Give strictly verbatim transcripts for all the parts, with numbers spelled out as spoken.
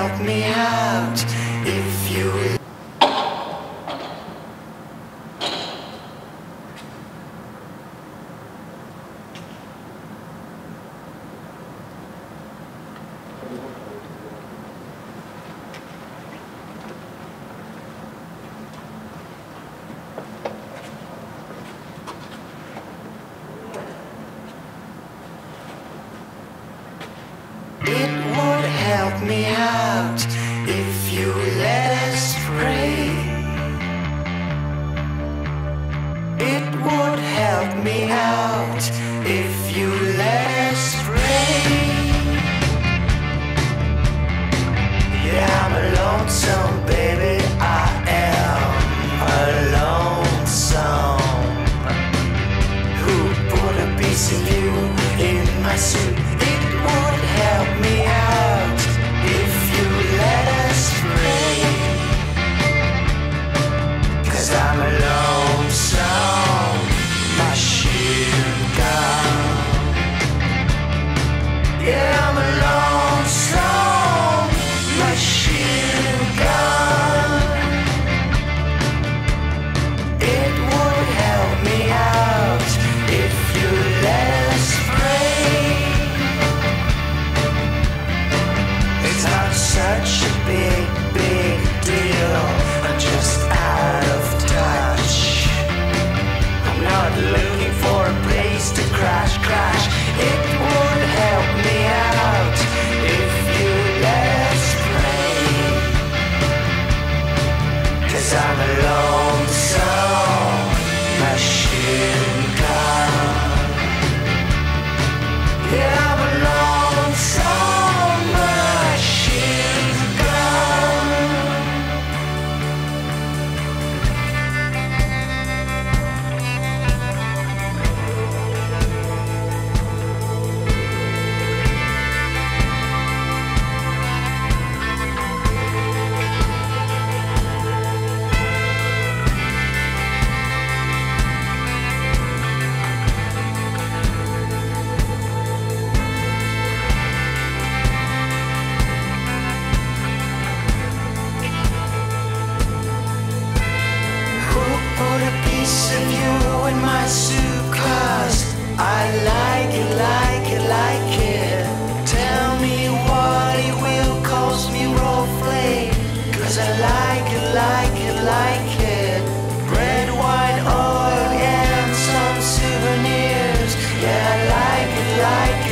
help me out if you will. Help me out if you let us pray. It would help me out if you let us pray. Yeah, I'm a lonesome baby, I am a lonesome. Who put a piece of you in my suit? It would help me out to crash, crash. It would help me out if you let us pray. 'Cause I'm a lonesome machine gun. Yeah, I'm a lonesome machine gun. Like it, like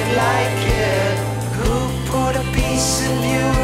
it, like it. Who put a piece of you